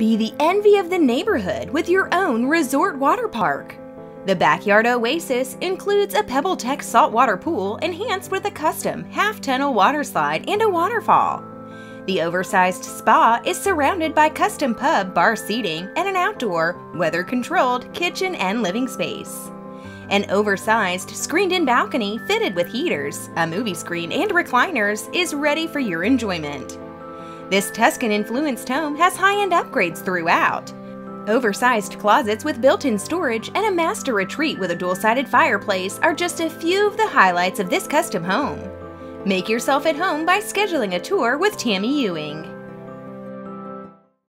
Be the envy of the neighborhood with your own resort water park. The Backyard Oasis includes a Pebble Tech saltwater pool enhanced with a custom half-tunnel water slide and a waterfall. The oversized spa is surrounded by custom pub bar seating and an outdoor, weather-controlled kitchen and living space. An oversized, screened-in balcony fitted with heaters, a movie screen, and recliners is ready for your enjoyment. This Tuscan-influenced home has high-end upgrades throughout. Oversized closets with built-in storage and a master retreat with a dual-sided fireplace are just a few of the highlights of this custom home. Make yourself at home by scheduling a tour with Tammy Ewing.